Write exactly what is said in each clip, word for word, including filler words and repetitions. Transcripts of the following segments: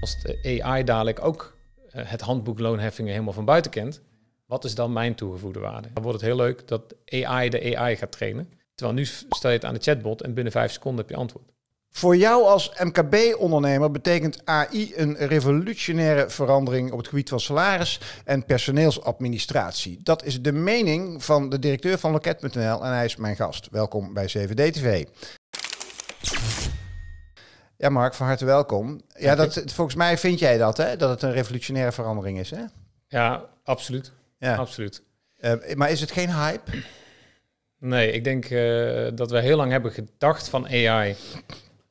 Als de A I dadelijk ook het handboek loonheffingen helemaal van buiten kent, wat is dan mijn toegevoegde waarde? Dan wordt het heel leuk dat A I de A I gaat trainen. Terwijl nu stel je het aan de chatbot en binnen vijf seconden heb je antwoord. Voor jou als M K B-ondernemer betekent A I een revolutionaire verandering op het gebied van salaris en personeelsadministratie. Dat is de mening van de directeur van loket punt n l en hij is mijn gast. Welkom bij zeven D T V. Ja, Marc, van harte welkom. Ja, dat, volgens mij vind jij dat, hè? Dat het een revolutionaire verandering is, hè? Ja, absoluut. Ja. Absoluut. Uh, maar is het geen hype? Nee, ik denk uh, dat we heel lang hebben gedacht van A I.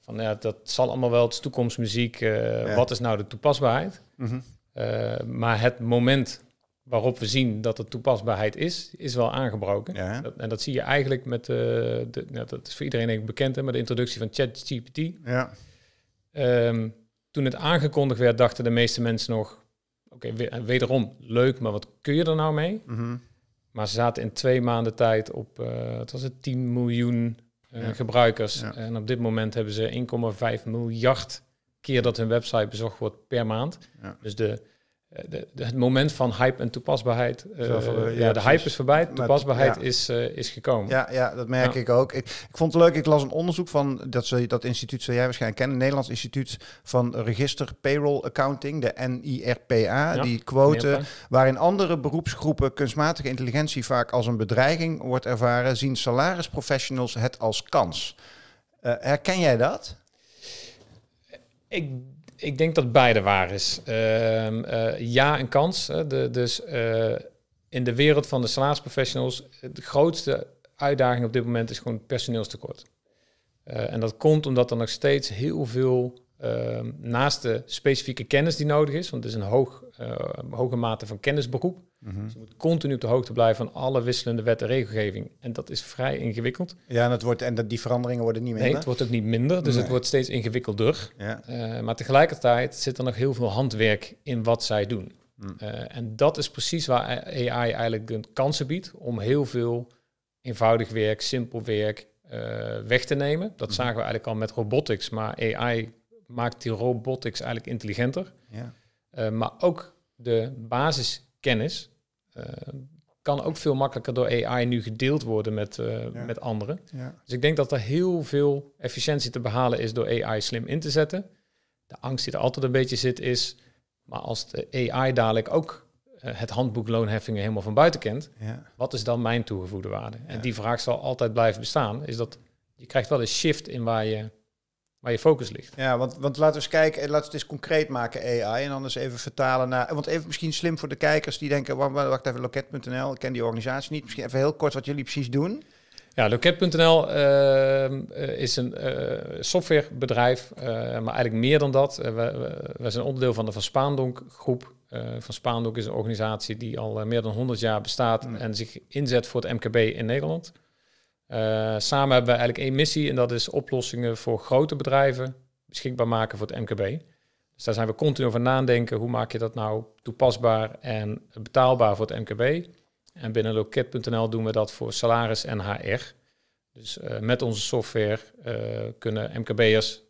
Van, ja, dat zal allemaal wel, het is toekomstmuziek. Uh, ja. Wat is nou de toepasbaarheid? Mm-hmm. uh, maar het moment waarop we zien dat de toepasbaarheid is, is wel aangebroken. Ja. Dat, en dat zie je eigenlijk met, uh, de, nou, dat is voor iedereen denk ik bekend, hè, met de introductie van ChatGPT. Ja. Um, toen het aangekondigd werd, dachten de meeste mensen nog, oké, okay, wederom, leuk, maar wat kun je er nou mee? Mm-hmm. Maar ze zaten in twee maanden tijd op, uh, het was het tien miljoen uh, ja. gebruikers. Ja. En op dit moment hebben ze één komma vijf miljard keer dat hun website bezocht wordt per maand. Ja. Dus de, de, de, het moment van hype en toepasbaarheid, uh, ja, uh, ja, de hype is voorbij, toepasbaarheid maar, ja. is, uh, is gekomen. Ja, ja dat merk ja. ik ook. Ik, ik vond het leuk, ik las een onderzoek van, dat, dat instituut zal jij waarschijnlijk kennen, het Nederlands Instituut van Register Payroll Accounting, de N I R P A, ja, die quote, N I R P A. Waarin andere beroepsgroepen kunstmatige intelligentie vaak als een bedreiging wordt ervaren, zien salarisprofessionals het als kans. Uh, herken jij dat? Ik Ik denk dat beide waar is. Uh, uh, ja, een kans. Hè. De, dus uh, in de wereld van de salarisprofessionals, de grootste uitdaging op dit moment is gewoon personeelstekort. Uh, en dat komt omdat er nog steeds heel veel, uh, naast de specifieke kennis die nodig is, want het is een hoog, uh, hoge mate van kennisberoep. Mm-hmm. Dus je moet continu op de hoogte blijven van alle wisselende wetten en regelgeving. En dat is vrij ingewikkeld. Ja, en, het wordt, en dat die veranderingen worden niet minder. Nee, het wordt ook niet minder. Dus nee. Het wordt steeds ingewikkelder. Ja. Uh, maar tegelijkertijd zit er nog heel veel handwerk in wat zij doen. Mm. Uh, en dat is precies waar A I eigenlijk de kansen biedt. Om heel veel eenvoudig werk, simpel werk uh, weg te nemen. Dat mm. zagen we eigenlijk al met robotics. Maar A I maakt die robotics eigenlijk intelligenter. Ja. Uh, maar ook de basis... kennis uh, kan ook veel makkelijker door A I nu gedeeld worden met, uh, ja. met anderen. Ja. Dus ik denk dat er heel veel efficiëntie te behalen is door A I slim in te zetten. De angst die er altijd een beetje zit is, maar als de A I dadelijk ook uh, het handboek loonheffingen helemaal van buiten kent, ja. wat is dan mijn toegevoegde waarde? Ja. En die vraag zal altijd blijven bestaan, is dat je krijgt wel een shift in waar je... waar je focus ligt. Ja, want, want laten we eens kijken, laten we het eens concreet maken A I en anders even vertalen naar, want even misschien slim voor de kijkers die denken, wacht even, loket punt n l, ik ken die organisatie niet, misschien even heel kort wat jullie precies doen. Ja, loket punt n l uh, is een uh, softwarebedrijf, uh, maar eigenlijk meer dan dat. Uh, we, we, we zijn onderdeel van de Van Spaandonk groep. Uh, Van Spaandonk is een organisatie die al uh, meer dan honderd jaar bestaat mm. en zich inzet voor het M K B in Nederland. Uh, samen hebben we eigenlijk één missie en dat is oplossingen voor grote bedrijven beschikbaar maken voor het M K B. Dus daar zijn we continu over nadenken. Hoe maak je dat nou toepasbaar en betaalbaar voor het M K B? En binnen loket punt n l doen we dat voor salaris en H R. Dus uh, met onze software uh, kunnen M K B'ers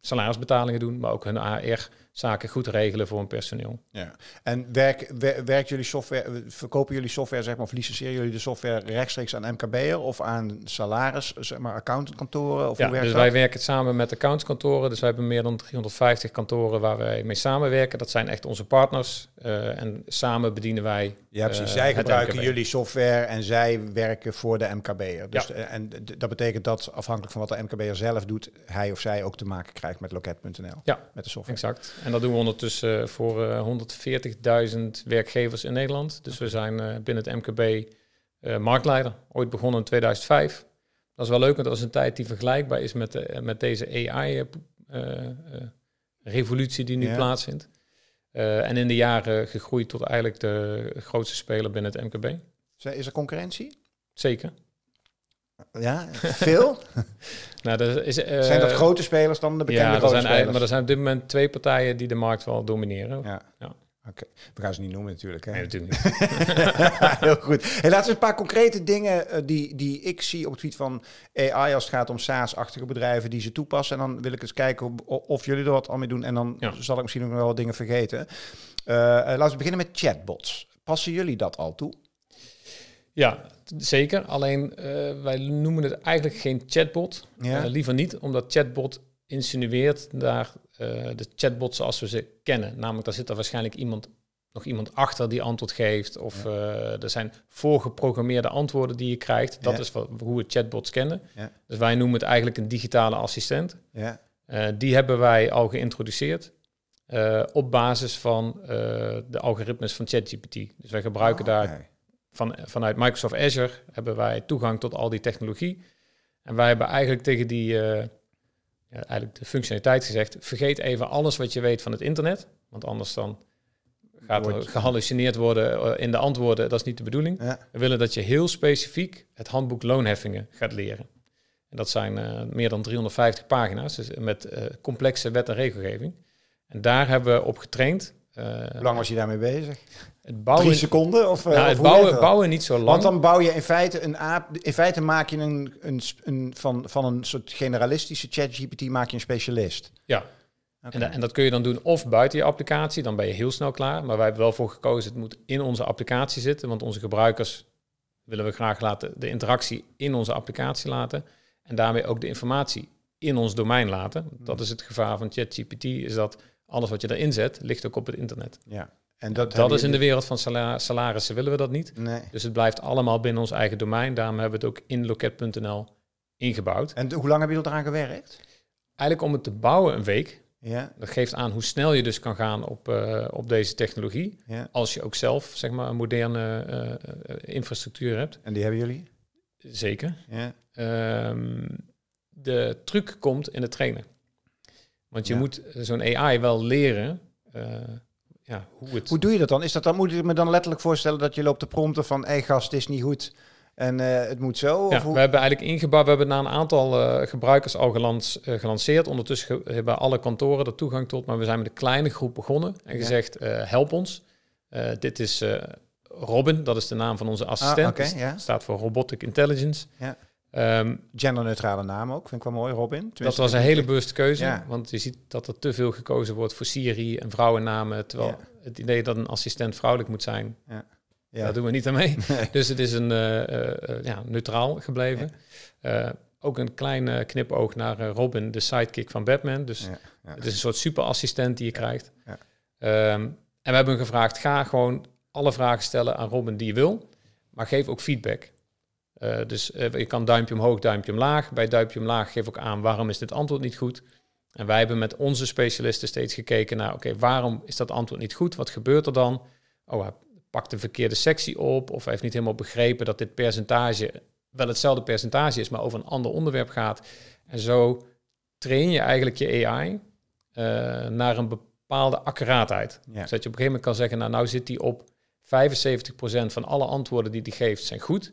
salarisbetalingen doen, maar ook hun A R-zaken goed regelen voor hun personeel. Ja. En werk, wer, werkt jullie software, verkopen jullie software, zeg maar, of licenseren jullie de software rechtstreeks aan M K B'er of aan salaris, zeg maar, accountantkantoren? Of ja, hoe werkt dus dat? Wij werken samen met accountantskantoren, dus wij hebben meer dan driehonderdvijftig kantoren waar wij mee samenwerken. Dat zijn echt onze partners uh, en samen bedienen wij. Ja, precies. Zij uh, gebruiken jullie software en zij werken voor de M K B'er. Dus ja. En dat betekent dat afhankelijk van wat de M K B'er zelf doet, hij of zij ook te maken krijgt met loket punt n l. Ja, met de software. Exact. En dat doen we ondertussen uh, voor uh, honderdveertigduizend werkgevers in Nederland. Dus we zijn uh, binnen het M K B uh, marktleider. Ooit begonnen in tweeduizend vijf. Dat is wel leuk, want dat is een tijd die vergelijkbaar is met, de, met deze A I-revolutie uh, uh, die nu ja. plaatsvindt. Uh, en in de jaren gegroeid tot eigenlijk de grootste speler binnen het M K B. Is er concurrentie? Zeker. Ja, veel? nou, er is, uh, zijn dat grote spelers dan de bekende ja, grote zijn, spelers? Ja, maar er zijn op dit moment twee partijen die de markt wel domineren. Ja. Ja. Okay. We gaan ze niet noemen natuurlijk. Hè? Nee, natuurlijk niet. Heel goed. Hey, laten we een paar concrete dingen uh, die, die ik zie op het gebied van A I als het gaat om SaaS-achtige bedrijven die ze toepassen. En dan wil ik eens kijken of, of jullie er wat aan mee doen. En dan ja. zal ik misschien nog wel wat dingen vergeten. Uh, laten we beginnen met chatbots. Passen jullie dat al toe? Ja, zeker. Alleen uh, wij noemen het eigenlijk geen chatbot. Ja. Uh, liever niet, omdat chatbot insinueert daar... Uh, de chatbot zoals we ze kennen. Namelijk, daar zit er waarschijnlijk iemand, nog iemand achter die antwoord geeft. Of ja. uh, er zijn voorgeprogrammeerde antwoorden die je krijgt. Dat ja. is wat, hoe we chatbots kennen. Ja. Dus wij noemen het eigenlijk een digitale assistent. Ja. Uh, die hebben wij al geïntroduceerd. Uh, op basis van uh, de algoritmes van ChatGPT. Dus wij gebruiken oh, okay. daar van, vanuit Microsoft Azure... hebben wij toegang tot al die technologie. En wij hebben eigenlijk tegen die... Uh, Ja, eigenlijk de functionaliteit gezegd, vergeet even alles wat je weet van het internet. Want anders dan gaat er gehallucineerd worden in de antwoorden. Dat is niet de bedoeling. Ja. We willen dat je heel specifiek het handboek loonheffingen gaat leren. En dat zijn uh, meer dan driehonderdvijftig pagina's, dus met uh, complexe wet en regelgeving. En daar hebben we op getraind. Uh, Hoe lang was je daarmee bezig? Het bouwen, Drie seconden? Of, nou, of het bouwen, bouwen niet zo lang. Want dan bouw je in feite een aap. In feite maak je een, een, een van, van een soort generalistische ChatGPT maak je een specialist. Ja. Okay. En, en dat kun je dan doen of buiten je applicatie. Dan ben je heel snel klaar. Maar wij hebben wel voor gekozen. Het moet in onze applicatie zitten. Want onze gebruikers willen we graag laten de interactie in onze applicatie laten. En daarmee ook de informatie in ons domein laten. Dat is het gevaar van ChatGPT. Is dat alles wat je erin zet, ligt ook op het internet. Ja. En dat, dat is in de wereld van salar- salarissen willen we dat niet. Nee. Dus het blijft allemaal binnen ons eigen domein. Daarom hebben we het ook in loket punt n l ingebouwd. En hoe lang hebben jullie eraan gewerkt? Eigenlijk om het te bouwen een week. Ja. Dat geeft aan hoe snel je dus kan gaan op, uh, op deze technologie. Ja. Als je ook zelf zeg maar een moderne uh, infrastructuur hebt. En die hebben jullie? Zeker. Ja. Um, de truc komt in het trainen. Want je ja. moet zo'n A I wel leren... Uh, Ja, hoe, het... hoe doe je dat dan? Is dat dan? Moet ik me dan letterlijk voorstellen dat je loopt te prompten van... hé hey, gast, dit is niet goed en uh, het moet zo? Ja, of hoe... we hebben eigenlijk ingebouwd... we hebben na een aantal uh, gebruikers al gelans, uh, gelanceerd. Ondertussen ge- hebben alle kantoren er toegang tot... maar we zijn met een kleine groep begonnen en ja. gezegd... Uh, help ons. Uh, dit is uh, Robin, dat is de naam van onze assistent. Ah, okay, ja. Staat voor Robotic Intelligence. Ja. Um, Genderneutrale naam ook, vind ik wel mooi, Robin. Tenminste, dat was een hele bewuste keuze, ja. want je ziet dat er te veel gekozen wordt voor Siri en vrouwennamen, terwijl ja. het idee dat een assistent vrouwelijk moet zijn, ja. Ja. daar doen we niet aan mee. Nee. Dus het is een uh, uh, ja, neutraal gebleven. Ja. Uh, ook een kleine knipoog naar uh, Robin, de sidekick van Batman. Dus ja. Ja. het is een soort superassistent die je ja. krijgt. Ja. Um, en we hebben hem gevraagd, ga gewoon alle vragen stellen aan Robin die je wil, maar geef ook feedback. Uh, dus uh, je kan duimpje omhoog, duimpje omlaag. Bij duimpje omlaag geef ook aan waarom is dit antwoord niet goed. En wij hebben met onze specialisten steeds gekeken naar... oké, okay, waarom is dat antwoord niet goed? Wat gebeurt er dan? Oh, hij pakt de verkeerde sectie op... of hij heeft niet helemaal begrepen dat dit percentage... wel hetzelfde percentage is, maar over een ander onderwerp gaat. En zo train je eigenlijk je A I uh, naar een bepaalde accuraatheid. Ja. Zodat je op een gegeven moment kan zeggen... nou, nou zit hij op vijfenzeventig procent van alle antwoorden die hij geeft zijn goed...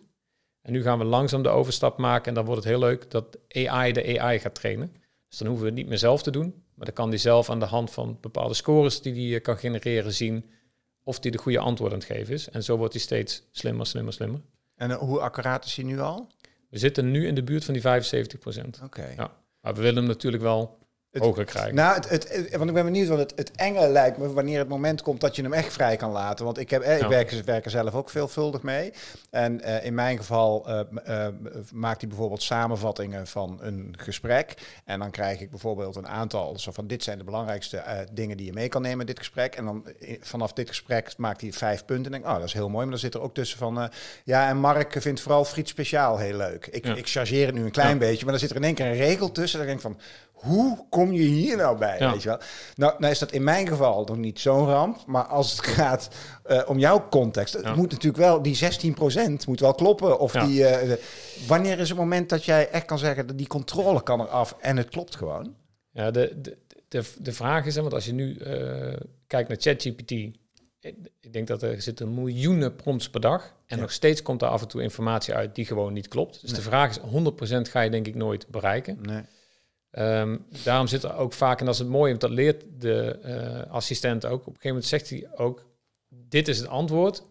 En nu gaan we langzaam de overstap maken en dan wordt het heel leuk dat A I de A I gaat trainen. Dus dan hoeven we het niet meer zelf te doen, maar dan kan die zelf aan de hand van bepaalde scores die hij kan genereren zien of die de goede antwoord aan het geven is. En zo wordt hij steeds slimmer, slimmer, slimmer. En uh, hoe accuraat is hij nu al? We zitten nu in de buurt van die vijfenzeventig procent. Okay. Ja, maar we willen hem natuurlijk wel... Het, hoger krijgen. Nou, het, het, want ik ben benieuwd, want het, het enge lijkt me wanneer het moment komt dat je hem echt vrij kan laten. Want ik, heb, eh, ik ja. werk, werk er zelf ook veelvuldig mee. En uh, in mijn geval uh, uh, maakt hij bijvoorbeeld samenvattingen van een gesprek. En dan krijg ik bijvoorbeeld een aantal, zo van dit zijn de belangrijkste uh, dingen die je mee kan nemen in dit gesprek. En dan uh, vanaf dit gesprek maakt hij vijf punten. En denk ik, oh, dat is heel mooi. Maar dan zit er ook tussen van, uh, ja, en Mark vindt vooral friet speciaal heel leuk. Ik, ja. ik chargeer het nu een klein ja. beetje, maar dan zit er in één keer een regel tussen. Dan denk ik van, hoe kom je hier nou bij? Ja. Weet je wel? Nou, nou is dat in mijn geval nog niet zo'n ramp. Maar als het gaat uh, om jouw context... Ja. Het moet natuurlijk wel, die zestien procent moet wel kloppen. Of ja. die, uh, wanneer is het moment dat jij echt kan zeggen... dat die controle kan eraf en het klopt gewoon? Ja, de, de, de, de vraag is... want als je nu uh, kijkt naar ChatGPT... ik denk dat er zitten miljoenen prompts per dag... en ja. nog steeds komt er af en toe informatie uit die gewoon niet klopt. Dus nee. de vraag is, honderd procent ga je denk ik nooit bereiken... Nee. Um, daarom zit er ook vaak, en dat is het mooie, want dat leert de uh, assistent ook. Op een gegeven moment zegt hij ook, dit is het antwoord.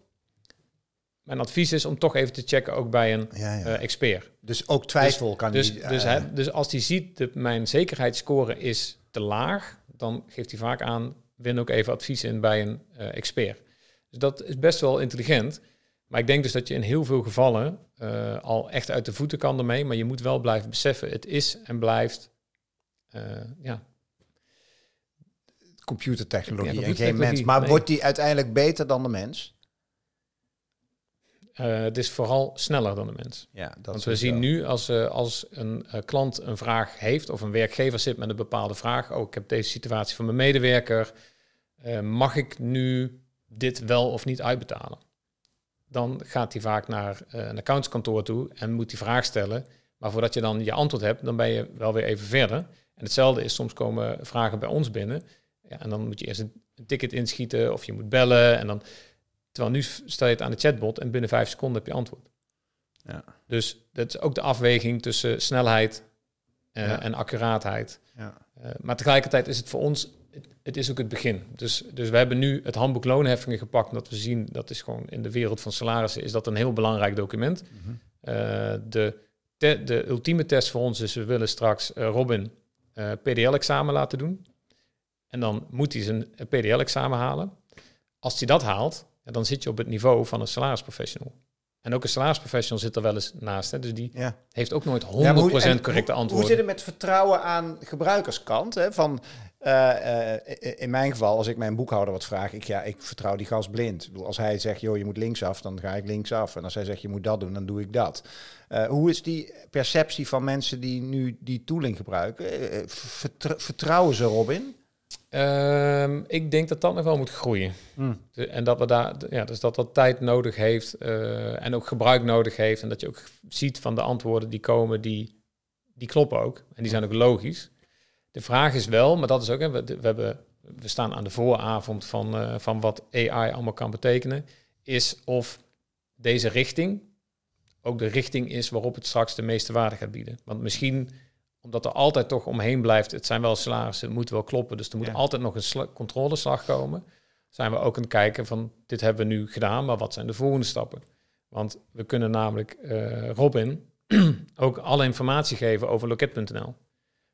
Mijn advies is om toch even te checken, ook bij een ja, ja. Uh, expert. Dus ook twijfel dus, kan dus, die... Uh, dus, hè, dus als hij ziet dat mijn zekerheidsscore is te laag, dan geeft hij vaak aan, win ook even advies in bij een uh, expert. Dus dat is best wel intelligent. Maar ik denk dus dat je in heel veel gevallen uh, al echt uit de voeten kan ermee. Maar je moet wel blijven beseffen, het is en blijft... Uh, ja. Computertechnologie, ja, computertechnologie en geen mens. Maar nee. Wordt die uiteindelijk beter dan de mens? Uh, het is vooral sneller dan de mens. Ja, dat Want we zien wel. nu als, uh, als een uh, klant een vraag heeft... of een werkgever zit met een bepaalde vraag... oh, ik heb deze situatie van mijn medewerker... Uh, mag ik nu dit wel of niet uitbetalen? Dan gaat hij vaak naar uh, een accountskantoor toe... en moet die vraag stellen. Maar voordat je dan je antwoord hebt... dan ben je wel weer even verder. En hetzelfde is, soms komen vragen bij ons binnen... Ja, en dan moet je eerst een ticket inschieten of je moet bellen. En dan, terwijl nu stel je het aan de chatbot en binnen vijf seconden heb je antwoord. Ja. Dus dat is ook de afweging tussen snelheid uh, ja. en accuraatheid. Ja. Uh, maar tegelijkertijd is het voor ons, het, het is ook het begin. Dus, dus we hebben nu het handboek loonheffingen gepakt. Omdat we zien, dat is gewoon in de wereld van salarissen, is dat een heel belangrijk document. Mm-hmm. uh, de, te, de ultieme test voor ons is, we willen straks uh, Robin uh, P D L-examen laten doen. En dan moet hij zijn P D L-examen halen. Als hij dat haalt, dan zit je op het niveau van een salarisprofessional. En ook een salarisprofessional zit er wel eens naast. Hè? Dus die ja. heeft ook nooit honderd procent ja, hoe, correcte antwoorden. Hoe zit het met vertrouwen aan gebruikerskant? Hè? Van, uh, uh, in mijn geval, als ik mijn boekhouder wat vraag... Ik, ja, ik vertrouw die gast blind. Ik bedoel, als hij zegt, joh, je moet linksaf, dan ga ik linksaf. En als hij zegt, je moet dat doen, dan doe ik dat. Uh, hoe is die perceptie van mensen die nu die tooling gebruiken? Uh, vertr- vertrouwen ze erop in? Um, ik denk dat dat nog wel moet groeien. Mm. En dat we daar, ja, dus dat dat tijd nodig heeft uh, en ook gebruik nodig heeft. En dat je ook ziet van de antwoorden die komen, die, die kloppen ook. En die zijn ook logisch. De vraag is wel, maar dat is ook, hè, we, we, hebben, we staan aan de vooravond van, uh, van wat A I allemaal kan betekenen. Is of deze richting ook de richting is waarop het straks de meeste waarde gaat bieden. Want misschien... omdat er altijd toch omheen blijft, het zijn wel salarissen, het moet wel kloppen. Dus er moet ja. altijd nog een sl- controleslag komen. Zijn we ook aan het kijken van, dit hebben we nu gedaan, maar wat zijn de volgende stappen? Want we kunnen namelijk uh, Robin ook alle informatie geven over loket punt n l.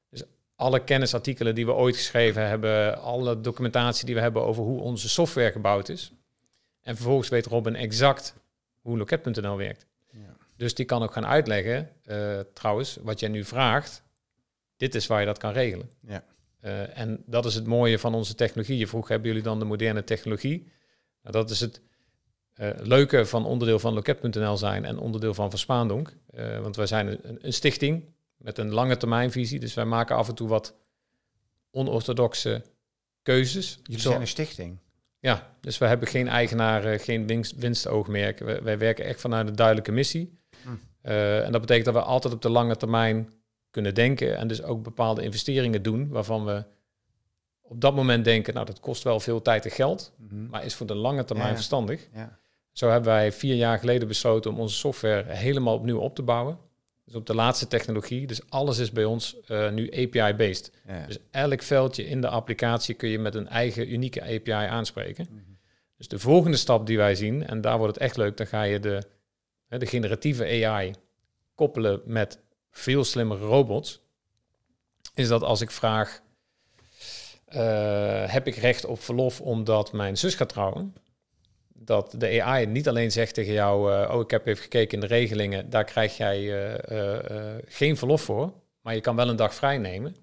Dus alle kennisartikelen die we ooit geschreven hebben, alle documentatie die we hebben over hoe onze software gebouwd is. En vervolgens weet Robin exact hoe loket punt n l werkt. Ja. Dus die kan ook gaan uitleggen, uh, trouwens, wat jij nu vraagt... Dit is waar je dat kan regelen. Ja. Uh, en dat is het mooie van onze technologie. Je vroeg, hebben jullie dan de moderne technologie? Nou, dat is het uh, leuke van onderdeel van loket punt n l zijn... en onderdeel van Van Spaandonk. Uh, want wij zijn een, een stichting met een lange termijnvisie. Dus wij maken af en toe wat onorthodoxe keuzes. Jullie Zo, zijn een stichting? Ja, dus we hebben geen eigenaren, geen winst, winstoogmerk. Wij, wij werken echt vanuit een duidelijke missie. Hm. Uh, en dat betekent dat we altijd op de lange termijn... kunnen denken en dus ook bepaalde investeringen doen... waarvan we op dat moment denken... nou, dat kost wel veel tijd en geld... Mm-hmm. maar is voor de lange termijn ja, ja. verstandig. Ja. Zo hebben wij vier jaar geleden besloten... om onze software helemaal opnieuw op te bouwen. Dus op de laatste technologie. Dus alles is bij ons uh, nu A P I-based. Ja. Dus elk veldje in de applicatie... kun je met een eigen unieke A P I aanspreken. Mm-hmm. Dus de volgende stap die wij zien... en daar wordt het echt leuk... dan ga je de, de generatieve A I koppelen met... veel slimmere robots, is dat als ik vraag... Uh, heb ik recht op verlof omdat mijn zus gaat trouwen? Dat de A I niet alleen zegt tegen jou... Uh, oh, ik heb even gekeken in de regelingen, daar krijg jij uh, uh, uh, geen verlof voor... maar je kan wel een dag vrij nemen.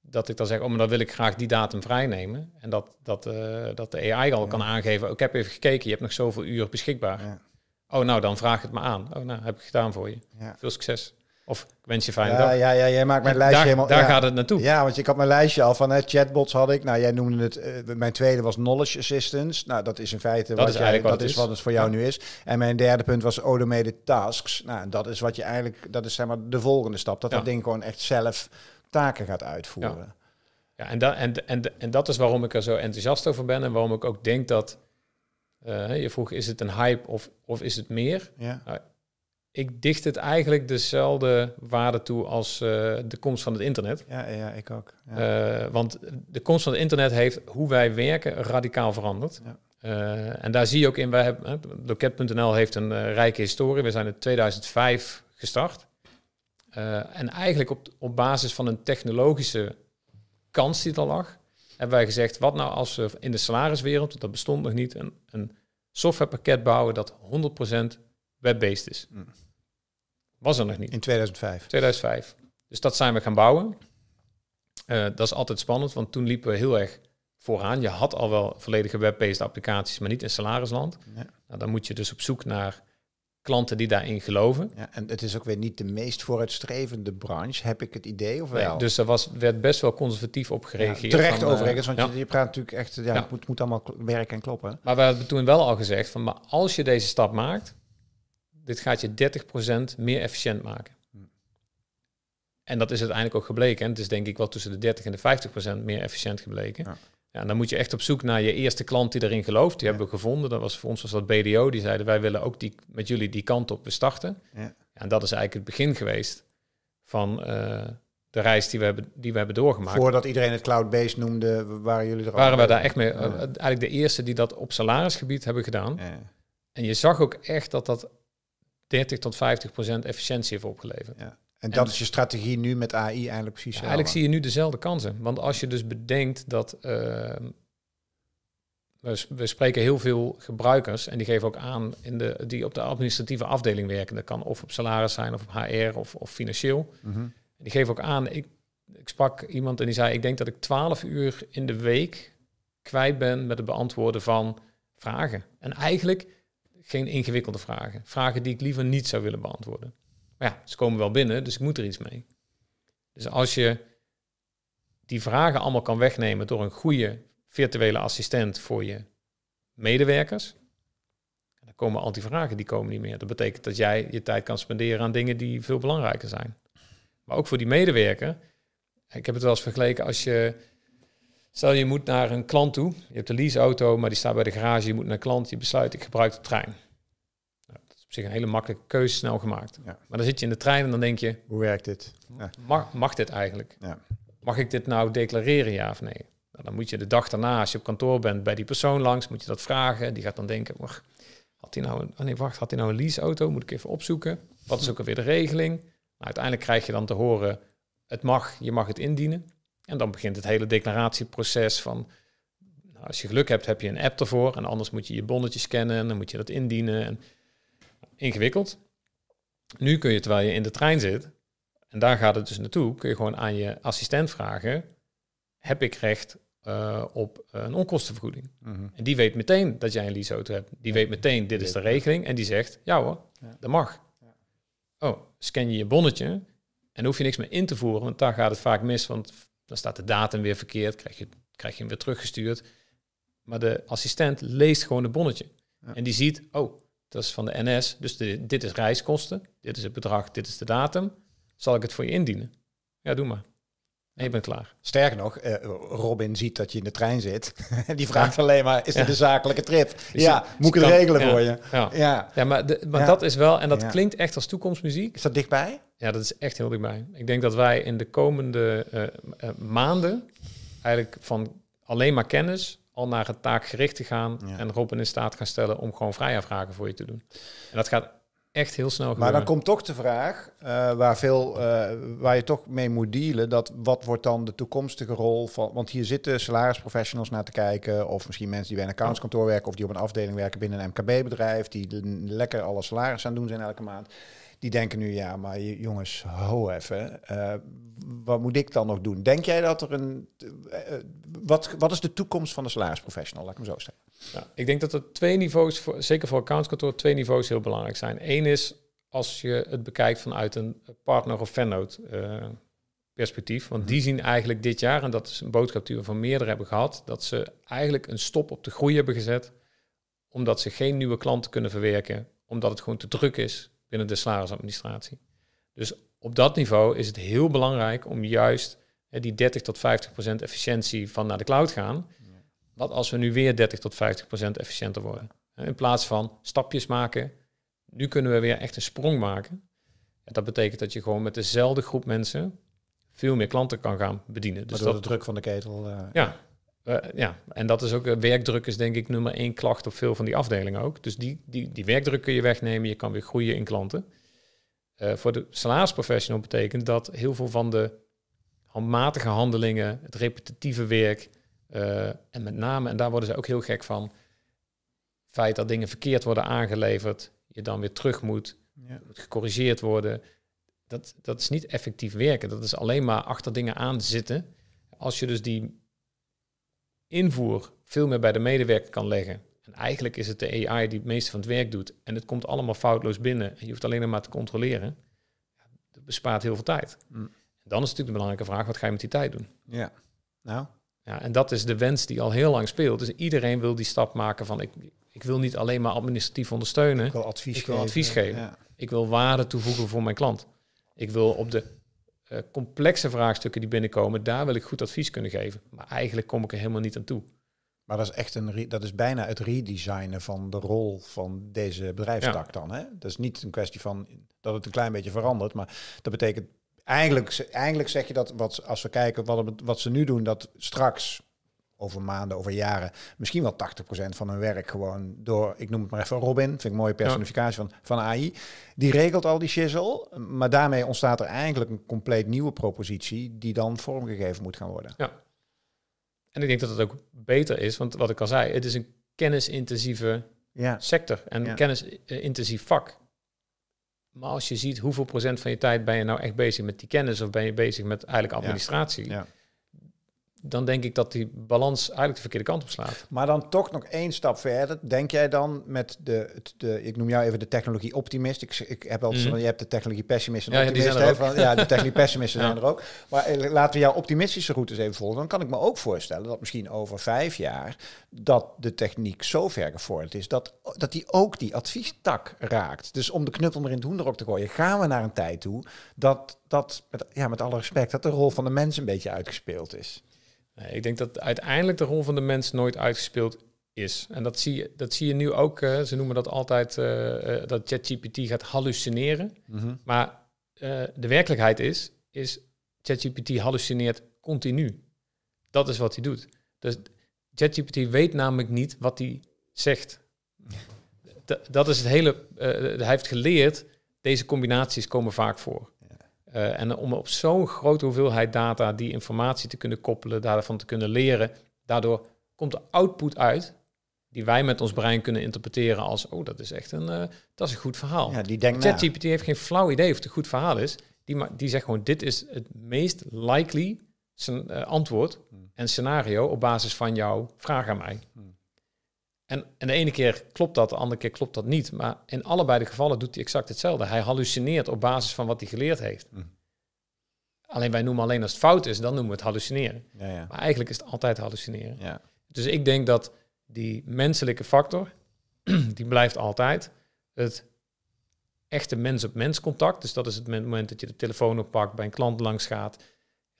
Dat ik dan zeg, oh, maar dan wil ik graag die datum vrij nemen. En dat, dat, uh, dat de A I al ja. kan aangeven... Oh, ik heb even gekeken, je hebt nog zoveel uur beschikbaar. Ja. Oh, nou, dan vraag het me aan. Oh, nou, heb ik gedaan voor je. Ja. Veel succes. Of ik wens je fijne ja, dag. Ja, ja, jij maakt mijn en lijstje daar, helemaal... Daar ja. gaat het naartoe. Ja, want ik had mijn lijstje al van hè, chatbots had ik. Nou, jij noemde het... Uh, mijn tweede was knowledge assistance. Nou, dat is in feite dat wat, is jij, wat, dat het is. Is wat het voor jou ja. nu is. En mijn derde punt was automated tasks. Nou, dat is wat je eigenlijk... Dat is zeg maar de volgende stap. Dat ja. dat ding gewoon echt zelf taken gaat uitvoeren. Ja, ja en, da, en, en, en dat is waarom ik er zo enthousiast over ben. En waarom ik ook denk dat... Uh, je vroeg, is het een hype of, of is het meer? Ja. Nou, ik dicht het eigenlijk dezelfde waarde toe als uh, de komst van het internet. Ja, ja, ik ook. Ja. Uh, want de komst van het internet heeft hoe wij werken radicaal veranderd. Ja. Uh, en daar zie je ook in, wij hebben, loket punt n l heeft een uh, rijke historie. We zijn in tweeduizend vijf gestart. Uh, en eigenlijk op, op basis van een technologische kans die er lag, hebben wij gezegd, wat nou als we in de salariswereld, want dat bestond nog niet, een, een softwarepakket bouwen dat honderd procent web-based is. Mm. Was er nog niet. In tweeduizend vijf. tweeduizend vijf. Dus dat zijn we gaan bouwen. Uh, dat is altijd spannend, want toen liepen we heel erg vooraan. Je had al wel volledige web-based applicaties, maar niet in salarisland. Nee. Nou, dan moet je dus op zoek naar klanten die daarin geloven. Ja, en het is ook weer niet de meest vooruitstrevende branche, heb ik het idee, of wel? Nee, dus er was, werd best wel conservatief op gereageerd. Ja, terecht van, overigens, want ja. je, je praat natuurlijk echt, ja, ja. Het moet, moet allemaal werken en kloppen. Maar we hebben toen wel al gezegd, van, maar als je deze stap maakt, dit gaat je dertig procent meer efficiënt maken. Hm. En dat is uiteindelijk ook gebleken. En het is denk ik wel tussen de dertig en de vijftig procent meer efficiënt gebleken. Ja. Ja, en dan moet je echt op zoek naar je eerste klant die erin gelooft. Die ja. hebben we gevonden. Dat was voor ons was dat B D O. Die zeiden, wij willen ook die, met jullie die kant op, we starten. Ja. En dat is eigenlijk het begin geweest van uh, de reis die we, hebben, die we hebben doorgemaakt. Voordat iedereen het cloud-based noemde, waren jullie er Waren we daar echt mee. Ja. Uh, eigenlijk de eerste die dat op salarisgebied hebben gedaan. Ja. En je zag ook echt dat dat dertig tot vijftig procent efficiëntie heeft opgeleverd. Ja. En dat en, is je strategie nu met A I eigenlijk precies. Ja, eigenlijk zie je nu dezelfde kansen. Want als je dus bedenkt dat... Uh, we, we spreken heel veel gebruikers en die geven ook aan in de, die op de administratieve afdeling werken. Dat kan of op salaris zijn of op H R of, of financieel. Mm-hmm. Die geven ook aan... Ik, ik sprak iemand en die zei, ik denk dat ik twaalf uur in de week kwijt ben met het beantwoorden van vragen. En eigenlijk geen ingewikkelde vragen. Vragen die ik liever niet zou willen beantwoorden. Ja, ze komen wel binnen, dus ik moet er iets mee. Dus als je die vragen allemaal kan wegnemen door een goede virtuele assistent voor je medewerkers, dan komen al die vragen, die komen niet meer. Dat betekent dat jij je tijd kan spenderen aan dingen die veel belangrijker zijn. Maar ook voor die medewerker, ik heb het wel eens vergeleken als je, stel je moet naar een klant toe, je hebt een leaseauto, maar die staat bij de garage, je moet naar een klant, je besluit ik gebruik de trein. Zich een hele makkelijke keuze snel gemaakt. Ja. Maar dan zit je in de trein en dan denk je... Hoe werkt dit? Ja. Mag, mag dit eigenlijk? Ja. Mag ik dit nou declareren, ja of nee? Nou, dan moet je de dag daarna, als je op kantoor bent... bij die persoon langs, moet je dat vragen. Die gaat dan denken... Had hij nou een, oh nee, wacht, had hij nou een leaseauto? Moet ik even opzoeken. Wat is ook alweer de regeling? Nou, uiteindelijk krijg je dan te horen... het mag, je mag het indienen. En dan begint het hele declaratieproces van... Nou, als je geluk hebt, heb je een app ervoor... en anders moet je je bonnetje scannen... en dan moet je dat indienen... En, ingewikkeld. Nu kun je, terwijl je in de trein zit, en daar gaat het dus naartoe, kun je gewoon aan je assistent vragen, heb ik recht uh, op een onkostenvergoeding? Mm-hmm. En die weet meteen dat jij een leaseauto hebt. Die ja. weet meteen, dit is de regeling. En die zegt, ja hoor, ja. dat mag. Ja. Oh, scan je je bonnetje en hoef je niks meer in te voeren, want daar gaat het vaak mis, want dan staat de datum weer verkeerd, krijg je, krijg je hem weer teruggestuurd. Maar de assistent leest gewoon het bonnetje. Ja. En die ziet, oh, dat is van de N S, dus de, dit is reiskosten, dit is het bedrag, dit is de datum. Zal ik het voor je indienen? Ja, doe maar. En je bent klaar. Sterker nog, uh, Robin ziet dat je in de trein zit. En die vraagt ja. alleen maar, is ja. dit een zakelijke trip? Dus ja, moet ik het kan, regelen ja, voor je? Ja, ja. ja maar, de, maar ja. dat is wel, en dat ja. klinkt echt als toekomstmuziek. Is dat dichtbij? Ja, dat is echt heel dichtbij. Ik denk dat wij in de komende uh, uh, maanden eigenlijk van alleen maar kennis... al naar het taakgericht te gaan ja. en Robin in staat gaan stellen... om gewoon vrije vragen voor je te doen. En dat gaat echt heel snel gebeuren. Maar dan komt toch de vraag uh, waar, veel, uh, waar je toch mee moet dealen... dat wat wordt dan de toekomstige rol van... want hier zitten salarisprofessionals naar te kijken... of misschien mensen die bij een accountskantoor werken... of die op een afdeling werken binnen een M K B-bedrijf... die lekker alle salaris aan het doen zijn elke maand... Die denken nu, ja, maar jongens, ho even. Uh, wat moet ik dan nog doen? Denk jij dat er een... Uh, uh, wat, wat is de toekomst van de salarisprofessional? Laat ik hem zo zeggen. Nou, ik denk dat er twee niveaus, voor, zeker voor accountskantoor, twee niveaus heel belangrijk zijn. Eén is als je het bekijkt vanuit een partner- of vennoot uh, perspectief. Want die zien eigenlijk dit jaar, en dat is een boodschap die we van meerdere hebben gehad, dat ze eigenlijk een stop op de groei hebben gezet. Omdat ze geen nieuwe klanten kunnen verwerken. Omdat het gewoon te druk is. Binnen de salarisadministratie. Dus op dat niveau is het heel belangrijk om juist hè, die dertig tot vijftig procent efficiëntie van naar de cloud gaan. Wat als we nu weer dertig tot vijftig procent efficiënter worden? In plaats van stapjes maken nu kunnen we weer echt een sprong maken. En dat betekent dat je gewoon met dezelfde groep mensen veel meer klanten kan gaan bedienen. Dus door dat, de druk van de ketel. Uh, ja, uh, ja, en dat is ook, uh, werkdruk is denk ik nummer één klacht op veel van die afdelingen ook. Dus die, die, die werkdruk kun je wegnemen, je kan weer groeien in klanten. Uh, voor de salarisprofessional betekent dat heel veel van de handmatige handelingen, het repetitieve werk, uh, en met name, en daar worden ze ook heel gek van, het feit dat dingen verkeerd worden aangeleverd, je dan weer terug moet, ja. moet gecorrigeerd worden. Dat, dat is niet effectief werken. Dat is alleen maar achter dingen aan zitten. Als je dus die invoer veel meer bij de medewerker kan leggen. En eigenlijk is het de A I die het meeste van het werk doet. En het komt allemaal foutloos binnen. En je hoeft alleen nog maar te controleren. Dat bespaart heel veel tijd. Mm. Dan is natuurlijk de belangrijke vraag, wat ga je met die tijd doen? Ja, nou. Ja, en dat is de wens die al heel lang speelt. Dus iedereen wil die stap maken van... Ik, ik wil niet alleen maar administratief ondersteunen. Ik wil advies ik wil geven. Advies geven. Ja. Ik wil waarde toevoegen voor mijn klant. Ik wil op de uh, complexe vraagstukken die binnenkomen, daar wil ik goed advies kunnen geven. Maar eigenlijk kom ik er helemaal niet aan toe. Maar dat is echt een dat is bijna het redesignen van de rol van deze bedrijfstak ja. dan. Hè? Dat is niet een kwestie van dat het een klein beetje verandert. Maar dat betekent eigenlijk, eigenlijk zeg je dat wat, als we kijken wat, wat ze nu doen, dat straks over maanden, over jaren, misschien wel tachtig procent van hun werk gewoon door, ik noem het maar even Robin, vind ik een mooie personificatie van, van A I. Die regelt al die shizzle, maar daarmee ontstaat er eigenlijk een compleet nieuwe propositie die dan vormgegeven moet gaan worden. Ja. En ik denk dat het ook beter is, want wat ik al zei, het is een kennisintensieve ja. sector en een ja. kennisintensief vak. Maar als je ziet hoeveel procent van je tijd ben je nou echt bezig met die kennis of ben je bezig met eigenlijk administratie... Ja. Ja. Dan denk ik dat die balans eigenlijk de verkeerde kant op slaat. Maar dan toch nog één stap verder. Denk jij dan met de, de ik noem jou even de technologie-optimist. Ik, ik heb altijd, mm. je hebt de technologie-pessimist en ja, optimist. Ja, van, ja, de technologie-pessimisten ja. zijn er ook. Maar laten we jouw optimistische routes even volgen. Dan kan ik me ook voorstellen dat misschien over vijf jaar dat de techniek zo ver gevorderd is dat, dat die ook die adviestak raakt. Dus om de knuppel maar in het hoenderhok te gooien, gaan we naar een tijd toe dat, dat met, ja, met alle respect, dat de rol van de mens een beetje uitgespeeld is. Ik denk dat uiteindelijk de rol van de mens nooit uitgespeeld is. En dat zie je, dat zie je nu ook. Uh, ze noemen dat altijd uh, dat ChatGPT gaat hallucineren. Mm-hmm. Maar uh, de werkelijkheid is, is ChatGPT hallucineert continu. Dat is wat hij doet. Dus ChatGPT weet namelijk niet wat hij zegt. Dat, dat is het hele... Uh, hij heeft geleerd, deze combinaties komen vaak voor. Uh, en om op zo'n grote hoeveelheid data die informatie te kunnen koppelen, daarvan te kunnen leren. Daardoor komt de output uit die wij met ons brein kunnen interpreteren als... oh, dat is echt een, uh, dat is een goed verhaal. Ja, die denkt ChatGPT heeft geen flauw idee of het een goed verhaal is. Die, die zegt gewoon, dit is het meest likely uh, antwoord hmm. en scenario op basis van jouw vraag aan mij. Hmm. En, en de ene keer klopt dat, de andere keer klopt dat niet. Maar in allebei de gevallen doet hij exact hetzelfde. Hij hallucineert op basis van wat hij geleerd heeft. Mm. Alleen wij noemen alleen als het fout is, dan noemen we het hallucineren. Ja, ja. Maar eigenlijk is het altijd hallucineren. Ja. Dus ik denk dat die menselijke factor, die blijft altijd. Het echte mens-op-mens contact, dus dat is het moment dat je de telefoon oppakt, bij een klant langs gaat...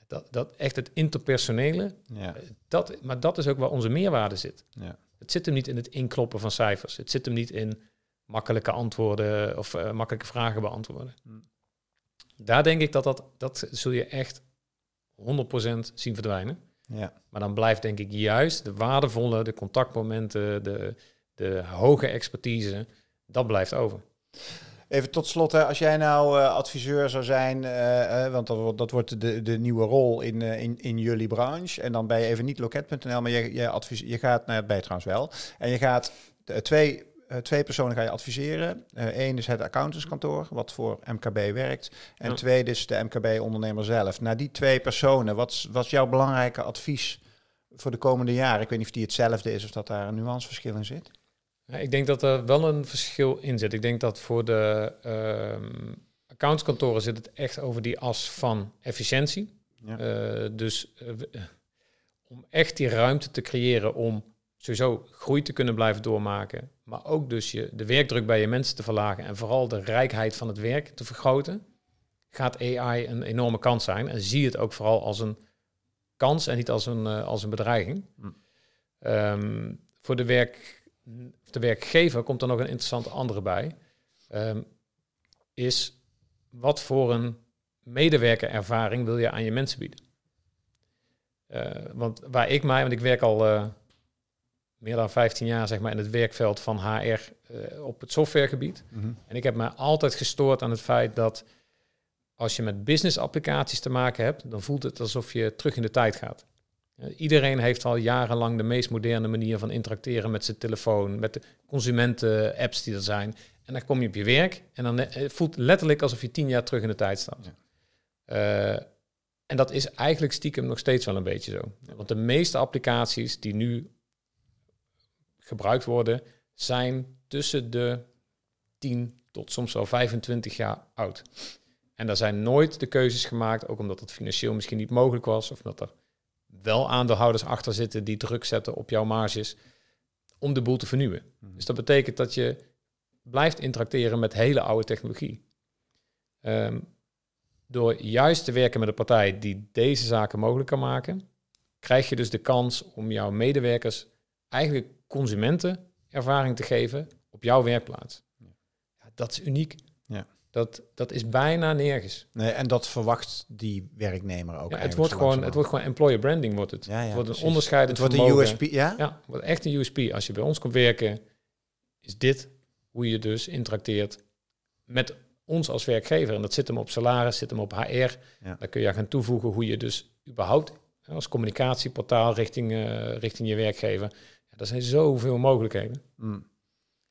Dat, dat echt het interpersonele, ja. dat, maar dat is ook waar onze meerwaarde zit. Ja. Het zit hem niet in het inkloppen van cijfers. Het zit hem niet in makkelijke antwoorden of uh, makkelijke vragen beantwoorden. Hm. Daar denk ik dat, dat dat zul je echt honderd procent zien verdwijnen. Ja. Maar dan blijft denk ik juist de waardevolle, de contactmomenten, de, de hoge expertise, dat blijft over. Even tot slot, hè, als jij nou uh, adviseur zou zijn, uh, uh, want dat, dat wordt de, de nieuwe rol in, uh, in, in jullie branche. En dan ben je even niet loket punt n l, maar je, je, advies, je gaat, nou ja, bij trouwens wel. En je gaat uh, twee, uh, twee personen ga je adviseren. Eén uh, is het accountantskantoor, wat voor M K B werkt. En ja. Tweede is de M K B-ondernemer zelf. Nou, die twee personen, wat, wat is jouw belangrijke advies voor de komende jaren? Ik weet niet of die hetzelfde is of dat daar een nuanceverschil in zit. Ik denk dat er wel een verschil in zit. Ik denk dat voor de uh, accountskantoren zit het echt over die as van efficiëntie. Ja. Uh, dus uh, om echt die ruimte te creëren om sowieso groei te kunnen blijven doormaken. Maar ook dus je, de werkdruk bij je mensen te verlagen en vooral de rijkheid van het werk te vergroten. Gaat A I een enorme kans zijn en zie het ook vooral als een kans en niet als een, uh, als een bedreiging. Hm. Um, voor de werk... de werkgever komt er nog een interessante andere bij. um, is wat voor een medewerkerervaring wil je aan je mensen bieden? Uh, want waar ik mij, want ik werk al uh, meer dan vijftien jaar zeg maar in het werkveld van H R uh, op het softwaregebied. Mm-hmm. En ik heb mij altijd gestoord aan het feit dat als je met business applicaties te maken hebt, dan voelt het alsof je terug in de tijd gaat. Uh, iedereen heeft al jarenlang de meest moderne manier van interacteren met zijn telefoon, met de consumenten-apps die er zijn. En dan kom je op je werk en dan uh, voelt letterlijk alsof je tien jaar terug in de tijd staat. Ja. Uh, En dat is eigenlijk stiekem nog steeds wel een beetje zo. Want de meeste applicaties die nu gebruikt worden, zijn tussen de tien tot soms wel vijfentwintig jaar oud. En daar zijn nooit de keuzes gemaakt, ook omdat het financieel misschien niet mogelijk was, of dat er wel aandeelhouders achter zitten die druk zetten op jouw marges, om de boel te vernieuwen. Mm-hmm. Dus dat betekent dat je blijft interacteren met hele oude technologie. Um, Door juist te werken met een partij die deze zaken mogelijk kan maken, krijg je dus de kans om jouw medewerkers eigenlijk consumentenervaring te geven op jouw werkplaats. Ja, dat is uniek. Ja. Dat, dat is bijna nergens. Nee, en dat verwacht die werknemer ook. Ja, het, wordt gewoon, het wordt gewoon employer branding. Wordt het. Ja, ja, het wordt een precies. onderscheidend het wordt vermogen. Een U S P, ja? Ja, het wordt echt een U S P. Als je bij ons komt werken, is dit hoe je dus interacteert met ons als werkgever. En dat zit hem op salaris, zit hem op H R. Ja. Daar kun je gaan toevoegen hoe je dus überhaupt als communicatieportaal richting, uh, richting je werkgever. Ja, er zijn zoveel mogelijkheden. Mm.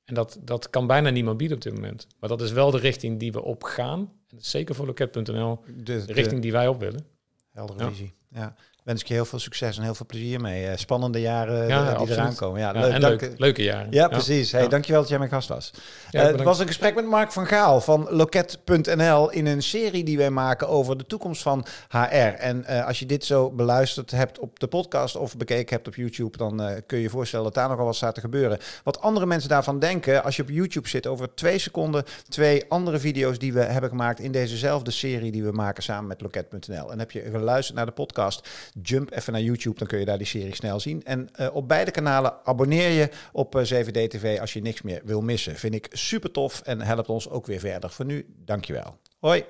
En dat, dat kan bijna niemand bieden op dit moment. Maar dat is wel de richting die we op gaan. En dat is zeker voor loket punt n l de, de richting die wij op willen. Heldere ja. visie. Ja. Wens ik je heel veel succes en heel veel plezier mee. Spannende jaren ja, die eraan komen. Ja, ja, leuk, en leuk, leuke jaren. Ja, ja. precies. Hey, ja. Dankjewel dat jij mijn gast was. Ja, uh, het was een gesprek met Marc van Gaal van loket punt n l in een serie die wij maken over de toekomst van H R. En uh, als je dit zo beluisterd hebt op de podcast of bekeken hebt op YouTube, dan uh, kun je je voorstellen dat daar nogal wat staat te gebeuren. Wat andere mensen daarvan denken, als je op YouTube zit, over twee seconden twee andere video's die we hebben gemaakt in dezezelfde serie die we maken samen met loket punt n l. En heb je geluisterd naar de podcast, jump even naar YouTube, dan kun je daar die serie snel zien. En uh, op beide kanalen abonneer je op uh, zeven D T V als je niks meer wil missen. Vind ik super tof en helpt ons ook weer verder. Voor nu, dankjewel. Hoi.